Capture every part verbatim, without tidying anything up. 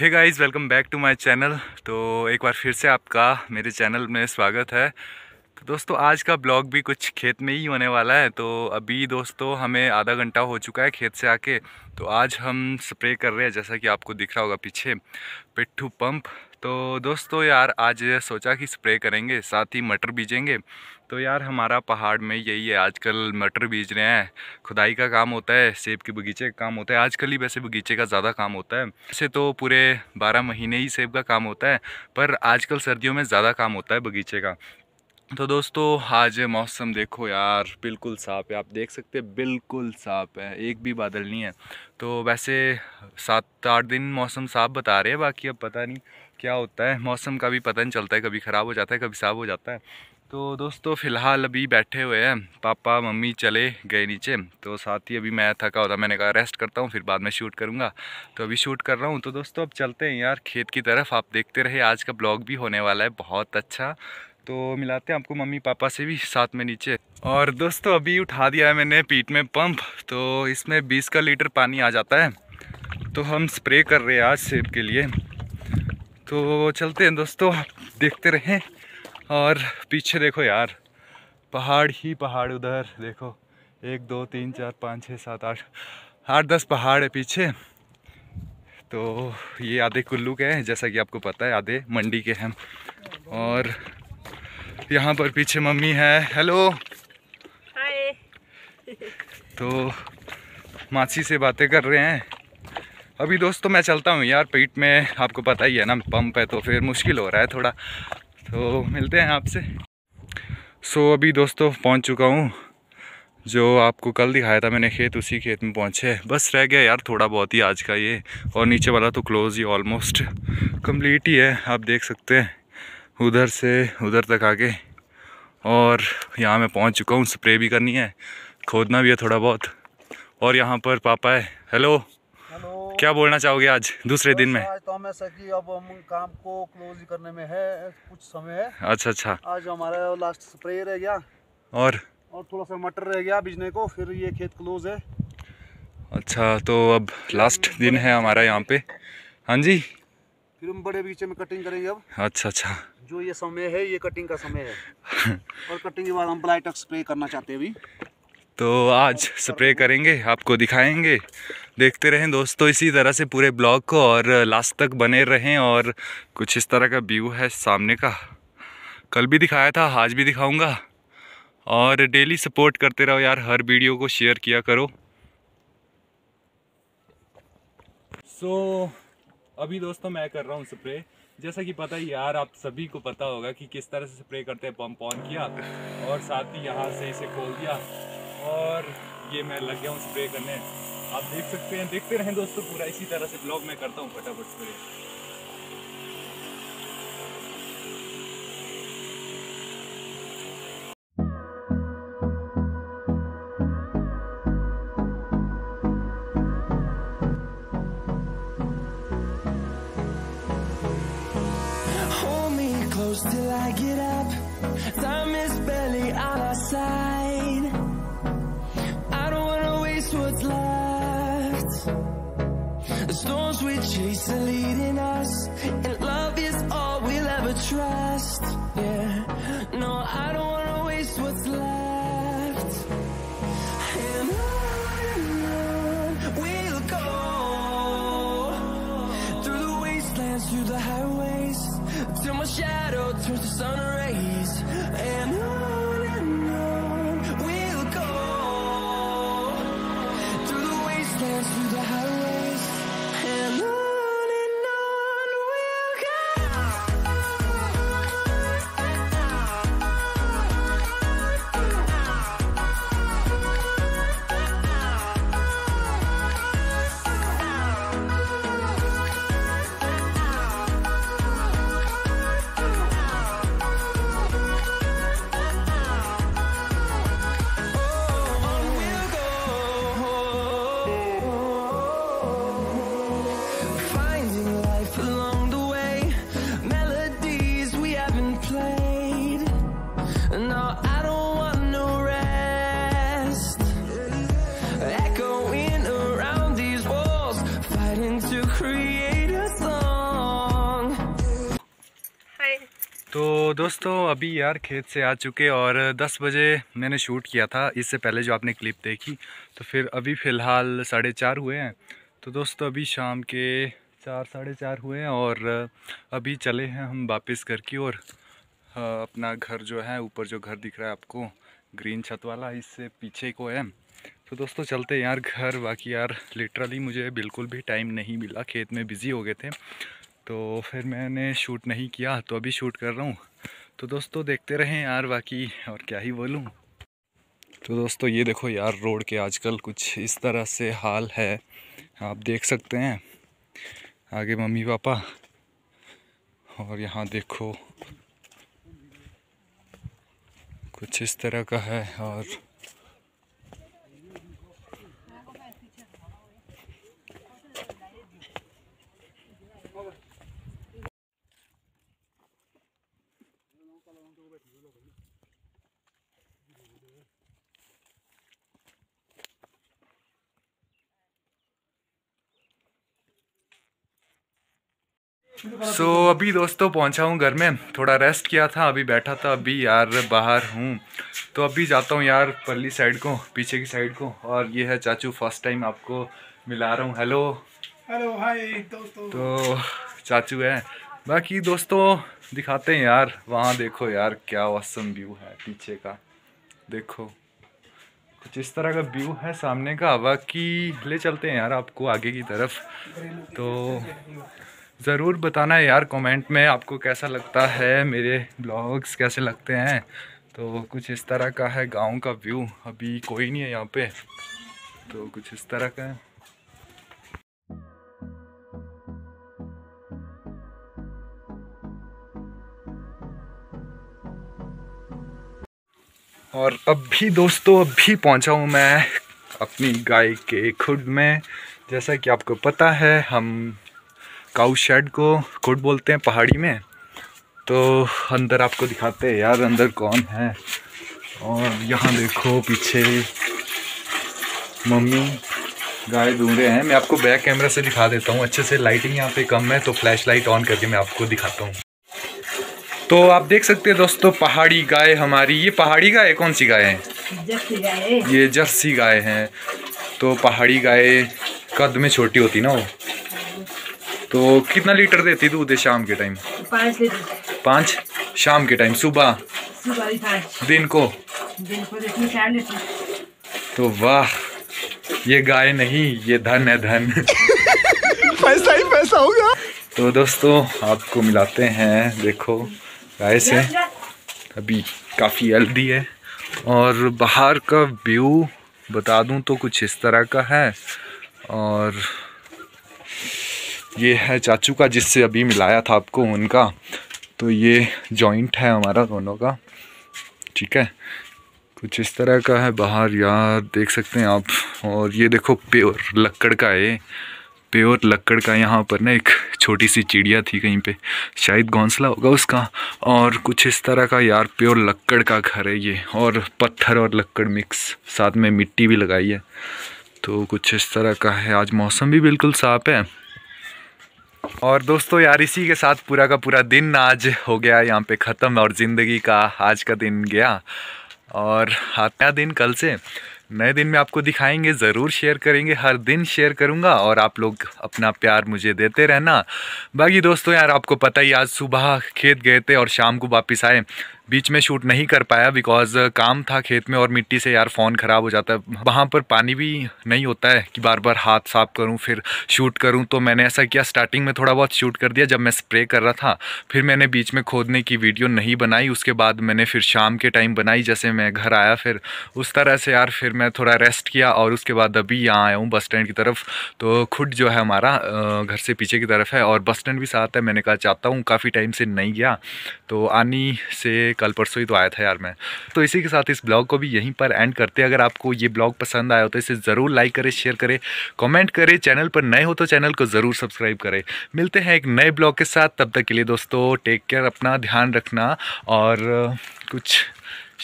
Hey guys, welcome back to my channel. तो एक बार फिर से आपका मेरे चैनल में स्वागत है। तो दोस्तों आज का ब्लॉग भी कुछ खेत में ही होने वाला है। तो अभी दोस्तों हमें आधा घंटा हो चुका है खेत से आके। तो आज हम स्प्रे कर रहे हैं, जैसा कि आपको दिख रहा होगा पीछे, पिट्ठू पंप। तो दोस्तों यार आज सोचा कि स्प्रे करेंगे, साथ ही मटर बीजेंगे। तो यार हमारा पहाड़ में यही है, आजकल मटर बीज रहे हैं, खुदाई का काम होता है, सेब के बगीचे का काम होता है। आजकल ही वैसे बगीचे का ज़्यादा काम होता है, वैसे तो पूरे बारह महीने ही सेब का काम होता है, पर आजकल सर्दियों में ज़्यादा काम होता है बगीचे का। तो दोस्तों आज मौसम देखो यार, बिल्कुल साफ़ है, आप देख सकते हैं, बिल्कुल साफ़ है, एक भी बादल नहीं है। तो वैसे सात आठ दिन मौसम साफ़ बता रहे हैं, बाकी अब पता नहीं क्या होता है, मौसम का भी पता नहीं चलता है, कभी ख़राब हो जाता है, कभी साफ़ हो जाता है। तो दोस्तों फ़िलहाल अभी बैठे हुए हैं, पापा मम्मी चले गए नीचे, तो साथ ही अभी मैं थका होता, मैंने कहा रेस्ट करता हूँ, फिर बाद में शूट करूँगा, तो अभी शूट कर रहा हूँ। तो दोस्तों अब चलते हैं यार खेत की तरफ, आप देखते रहे, आज का ब्लॉग भी होने वाला है बहुत अच्छा। तो मिलाते हैं आपको मम्मी पापा से भी साथ में नीचे। और दोस्तों अभी उठा दिया है मैंने पीठ में पंप, तो इसमें बीस का लीटर पानी आ जाता है। तो हम स्प्रे कर रहे हैं आज सेब के लिए। तो चलते हैं दोस्तों, देखते रहें। और पीछे देखो यार, पहाड़ ही पहाड़, उधर देखो एक दो तीन चार पाँच छः सात आठ आठ दस पहाड़ है पीछे। तो ये आधे कुल्लू के हैं, जैसा कि आपको पता है, आधे मंडी के हैं। और यहाँ पर पीछे मम्मी है, हेलो हाय। तो मासी से बातें कर रहे हैं। अभी दोस्तों मैं चलता हूँ यार, पेट में आपको पता ही है ना पंप है, तो फिर मुश्किल हो रहा है थोड़ा। तो मिलते हैं आपसे। सो so, अभी दोस्तों पहुँच चुका हूँ, जो आपको कल दिखाया था मैंने खेत, उसी खेत में पहुँचे। बस रह गया यार थोड़ा बहुत ही आज का ये, और नीचे वाला तो क्लोज ही ऑलमोस्ट कम्प्लीट ही है, आप देख सकते हैं उधर से उधर तक आके। और यहाँ मैं पहुँच चुका हूँ, स्प्रे भी करनी है, खोदना भी है थोड़ा बहुत। और यहाँ पर पापा है, हेलो हेलो, क्या बोलना चाहोगे आज दूसरे दिन में? आज तो हमें सकी, अब हम काम को क्लोज करने में है, कुछ समय है। अच्छा अच्छा, आज हमारा लास्ट स्प्रे रह गया और और थोड़ा सा मटर रह गया बीजने को, फिर ये खेत क्लोज है। अच्छा, तो अब लास्ट दिन है हमारा यहाँ पे। हाँ जी, फिर हम बड़े बगीचे में कटिंग करेंगे अब। अच्छा अच्छा, जो ये समय है ये कटिंग का समय है। और कटिंग के बाद हम प्लाई तक स्प्रे करना चाहते हैं अभी, तो आज स्प्रे करेंगे, आपको दिखाएंगे। देखते रहें दोस्तों इसी तरह से पूरे ब्लॉग को, और लास्ट तक बने रहें। और कुछ इस तरह का व्यू है सामने का, कल भी दिखाया था, आज भी दिखाऊंगा। और डेली सपोर्ट करते रहो यार, हर वीडियो को शेयर किया करो। सो so, अभी दोस्तों मैं कर रहा हूँ स्प्रे, जैसा कि पता ही यार आप सभी को पता होगा कि किस तरह से स्प्रे करते हैं। पंप ऑन किया और साथ ही यहाँ से इसे खोल दिया, और ये मैं लग गया हूँ स्प्रे करने, आप देख सकते हैं। देखते रहें दोस्तों पूरा, इसी तरह से ब्लॉग मैं करता हूँ फटाफट spray. Till I get up, time is barely on our side. I don't wanna waste what's left. The storms we chase are leading us, and love is all we'll ever trust. Yeah, no, I don't wanna waste what's left. And on we'll go, through the wastelands, through the highways, till my shadow turns to sun rays. And on and on we'll go, through the wastelands, through the highways. And on to create a song. तो दोस्तों अभी यार खेत से आ चुके और दस बजे मैंने शूट किया था, इससे पहले जो आपने क्लिप देखी। तो फिर अभी फ़िलहाल साढ़े चार हुए हैं। तो दोस्तों अभी शाम के चार साढ़े चार हुए हैं और अभी चले हैं हम वापस घर की ओर। अपना घर जो है, ऊपर जो घर दिख रहा है आपको ग्रीन छत वाला, इससे पीछे को है। तो दोस्तों चलते हैं यार घर। बाकी यार लिटरली मुझे बिल्कुल भी टाइम नहीं मिला, खेत में बिज़ी हो गए थे तो फिर मैंने शूट नहीं किया, तो अभी शूट कर रहा हूँ। तो दोस्तों देखते रहें यार, बाकी और क्या ही बोलूँ। तो दोस्तों ये देखो यार, रोड के आजकल कुछ इस तरह से हाल है, आप देख सकते हैं। आगे मम्मी पापा और यहाँ देखो कुछ इस तरह का है। और सो so, अभी दोस्तों पहुंचा हूं घर में, थोड़ा रेस्ट किया था, अभी बैठा था, अभी यार बाहर हूं। तो अभी जाता हूं यार पल्ली साइड को, पीछे की साइड को। और ये है चाचू, फर्स्ट टाइम आपको मिला रहा हूं। हेलो हेलो हाय दोस्तों। तो चाचू है। बाकी दोस्तों दिखाते हैं यार, वहाँ देखो यार क्या ऑसम व्यू है पीछे का। देखो कुछ इस तरह का व्यू है सामने का। बाकी ले चलते हैं यार आपको आगे की तरफ। तो ज़रूर बताना है यार कमेंट में आपको कैसा लगता है, मेरे ब्लॉग्स कैसे लगते हैं। तो कुछ इस तरह का है गांव का व्यू। अभी कोई नहीं है यहाँ पे, तो कुछ इस तरह का है। और अभी दोस्तों अभी पहुँचा हूँ मैं अपनी गाय के खुड में। जैसा कि आपको पता है, हम काऊ शेड को खुड बोलते हैं पहाड़ी में। तो अंदर आपको दिखाते हैं यार अंदर कौन है। और यहाँ देखो पीछे मम्मी गाय दूंगे हैं। मैं आपको बैक कैमरा से दिखा देता हूँ अच्छे से, लाइटिंग यहाँ पे कम है तो फ्लैश लाइट ऑन करके मैं आपको दिखाता हूँ। तो आप देख सकते हैं दोस्तों पहाड़ी गाय हमारी। ये पहाड़ी गाय कौन सी गाय है? ये जर्सी गाय है। तो पहाड़ी गाय कद में छोटी होती ना वो। तो कितना लीटर देती दूध शाम के टाइम? पाँच लीटर। पाँच शाम के टाइम, सुबह सुबह दिन को दिन को देती चार लीटर। तो वाह, ये गाय नहीं, ये धन है, धन। पैसा ही पैसा होगा। तो दोस्तों आपको मिलाते हैं देखो गाय से। अभी काफ़ी हेल्दी है। और बाहर का व्यू बता दूं तो कुछ इस तरह का है। और ये है चाचू का, जिससे अभी मिलाया था आपको, उनका। तो ये जॉइंट है हमारा दोनों का, ठीक है। कुछ इस तरह का है बाहर यार, देख सकते हैं आप। और ये देखो प्योर लक्कड़ का है, प्योर लक्कड़ का। यहाँ पर ना एक छोटी सी चिड़िया थी कहीं पे, शायद घोंसला होगा उसका। और कुछ इस तरह का यार प्योर लक्कड़ का घर है ये। और पत्थर और लक्कड़ मिक्स, साथ में मिट्टी भी लगाई है। तो कुछ इस तरह का है। आज मौसम भी बिल्कुल साफ है। और दोस्तों यार इसी के साथ पूरा का पूरा दिन आज हो गया यहाँ पे ख़त्म। और ज़िंदगी का आज का दिन गया। और नया दिन कल से, नए दिन में आपको दिखाएंगे, ज़रूर शेयर करेंगे, हर दिन शेयर करूँगा। और आप लोग अपना प्यार मुझे देते रहना। बाकी दोस्तों यार आपको पता ही, आज सुबह खेत गए थे और शाम को वापस आए। बीच में शूट नहीं कर पाया बिकॉज़ काम था खेत में। और मिट्टी से यार फ़ोन ख़राब हो जाता है, वहाँ पर पानी भी नहीं होता है कि बार बार हाथ साफ़ करूँ फिर शूट करूँ। तो मैंने ऐसा किया, स्टार्टिंग में थोड़ा बहुत शूट कर दिया जब मैं स्प्रे कर रहा था। फिर मैंने बीच में खोदने की वीडियो नहीं बनाई, उसके बाद मैंने फिर शाम के टाइम बनाई जैसे मैं घर आया। फिर उस तरह से यार फिर मैं थोड़ा रेस्ट किया। और उसके बाद अभी यहाँ आया हूँ बस स्टैंड की तरफ। तो खुद जो है हमारा घर से पीछे की तरफ है और बस स्टैंड भी साथ है। मैंने कहा जाता हूँ, काफ़ी टाइम से नहीं गया, तो आनी से कल परसों ही तो आया था यार मैं। तो इसी के साथ इस ब्लॉग को भी यहीं पर एंड करते हैं। अगर आपको ये ब्लॉग पसंद आया हो तो इसे ज़रूर लाइक करें, शेयर करें, कमेंट करें। चैनल पर नए हो तो चैनल को ज़रूर सब्सक्राइब करें। मिलते हैं एक नए ब्लॉग के साथ, तब तक के लिए दोस्तों टेक केयर, अपना ध्यान रखना। और कुछ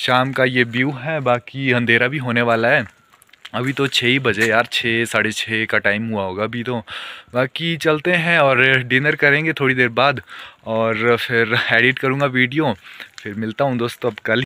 शाम का ये व्यू है, बाकी अंधेरा भी होने वाला है। अभी तो छः ही बजे यार, छः साढ़े छः का टाइम हुआ होगा अभी तो। बाकी चलते हैं और डिनर करेंगे थोड़ी देर बाद और फिर एडिट करूँगा वीडियो। फिर मिलता हूँ दोस्तों अब कल।